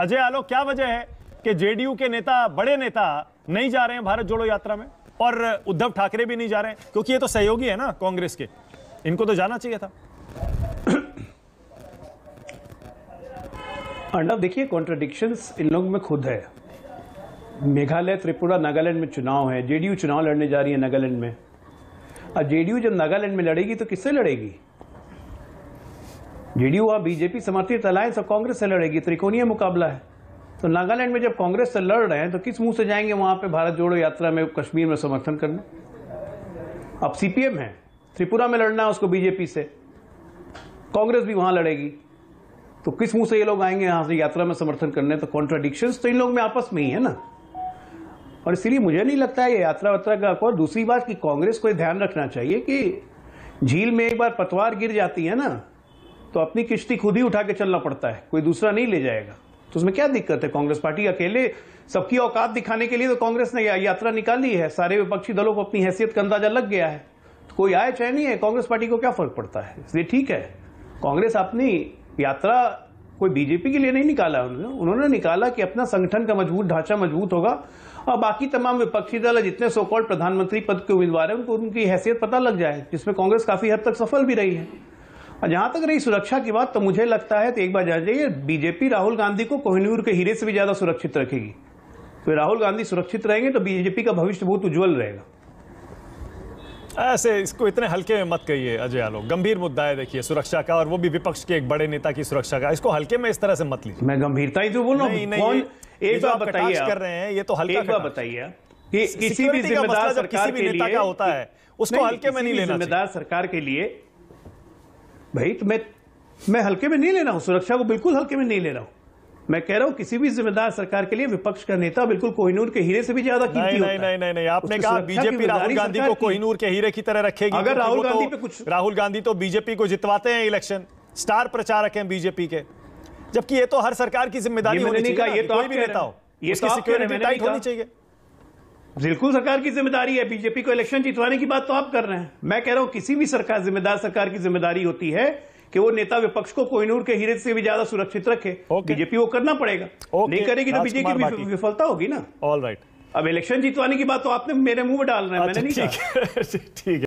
अजय आलोक, क्या वजह है कि जेडीयू के नेता, बड़े नेता नहीं जा रहे हैं भारत जोड़ो यात्रा में और उद्धव ठाकरे भी नहीं जा रहे हैं, क्योंकि ये तो सहयोगी है ना कांग्रेस के, इनको तो जाना चाहिए था। अंडा देखिए, कॉन्ट्राडिक्शंस इन लोग में खुद है। मेघालय, त्रिपुरा, नागालैंड में चुनाव है, जेडीयू चुनाव लड़ने जा रही है नागालैंड में, और जेडीयू जब नागालैंड में लड़ेगी तो किससे लड़ेगी? जेडीयू और बीजेपी समर्थित अलायंस और कांग्रेस से लड़ेगी, त्रिकोणीय मुकाबला है। तो नागालैंड में जब कांग्रेस से लड़ रहे हैं तो किस मुंह से जाएंगे वहां पे भारत जोड़ो यात्रा में कश्मीर में समर्थन करने? अब सीपीएम है, त्रिपुरा में लड़ना है उसको बीजेपी से, कांग्रेस भी वहां लड़ेगी, तो किस मुंह से ये लोग आएंगे यहां से यात्रा में समर्थन करने? तो कॉन्ट्राडिक्शंस तो इन लोग में आपस में ही है ना, और इसलिए मुझे नहीं लगता है ये यात्रा वात्रा का। और दूसरी बात कि कांग्रेस को ध्यान रखना चाहिए कि झील में एक बार पतवार गिर जाती है ना, तो अपनी किश्ती खुद ही उठा के चलना पड़ता है, कोई दूसरा नहीं ले जाएगा, तो उसमें क्या दिक्कत है? कांग्रेस पार्टी अकेले सबकी औकात दिखाने के लिए तो कांग्रेस ने यात्रा निकाली है, सारे विपक्षी दलों को अपनी हैसियत का अंदाजा लग गया है, तो कोई आए चाहे नहीं है, कांग्रेस पार्टी को क्या फर्क पड़ता है? इसलिए ठीक है, कांग्रेस अपनी यात्रा कोई बीजेपी के लिए नहीं निकाला, उन्होंने निकाला कि अपना संगठन का मजबूत ढांचा मजबूत होगा और बाकी तमाम विपक्षी दल जितने सोकॉल्ड प्रधानमंत्री पद के उम्मीदवार हैं उनको उनकी हैसियत पता लग जाए, जिसमें कांग्रेस काफी हद तक सफल भी रही है। और जहां तक रही सुरक्षा की बात, तो मुझे लगता है तो एक बार जान जाइए, बीजेपी राहुल गांधी को कोहिनूर के हीरे से भी ज्यादा सुरक्षित रखेगी, तो राहुल गांधी सुरक्षित रहेंगे तो बीजेपी का भविष्य बहुत उज्जवल रहेगा। ऐसे इसको इतने हल्के में मत कहिए अजय आलोक, गंभीर मुद्दा है देखिए सुरक्षा का, और वो भी विपक्ष के एक बड़े नेता की सुरक्षा का, इसको हल्के में इस तरह से मत लीजिए। मैं गंभीरता ही तो बोल रहा हूँ, एक बात बताइए कर रहे हैं, ये तो हल्का बात बताइए कि किसी भी जिम्मेदार सरकार के नेता क्या होता है उसको हल्के में नहीं लेना। जिम्मेदार सरकार के लिए भाई तो मैं हल्के में नहीं ले रहा हूं, सुरक्षा को बिल्कुल हल्के में नहीं ले रहा हूं, मैं कह रहा हूं किसी भी जिम्मेदार सरकार के लिए विपक्ष का नेता बिल्कुल कोहिनूर के हीरे से भी ज्यादा कीमती होता है। नहीं नहीं नहीं, आपने कहा बीजेपी राहुल गांधी को कोहिनूर के हीरे की तरह रखेगी, अगर राहुल गांधी पे कुछ, राहुल गांधी तो बीजेपी को जितवाते हैं इलेक्शन, स्टार प्रचारक हैं बीजेपी के, जबकि ये तो हर सरकार की जिम्मेदारी होनी चाहिए, कोई भी नेता हो इसकी सिक्योरिटी टाइट होनी चाहिए, बिल्कुल सरकार की जिम्मेदारी है। बीजेपी को इलेक्शन जितवाने की बात तो आप कर रहे हैं, मैं कह रहा हूं किसी भी सरकार, जिम्मेदार सरकार की जिम्मेदारी होती है कि वो नेता विपक्ष को कोहिनूर के हीरे से भी ज्यादा सुरक्षित रखे। बीजेपी को करना पड़ेगा, नहीं करेगी तो बीजेपी की विफलता होगी ना। ऑल राइट, अब इलेक्शन जितवाने की बात तो आपने मेरे मुंह में डाल रहे हैं, मैंने नहीं कहा। ठीक है।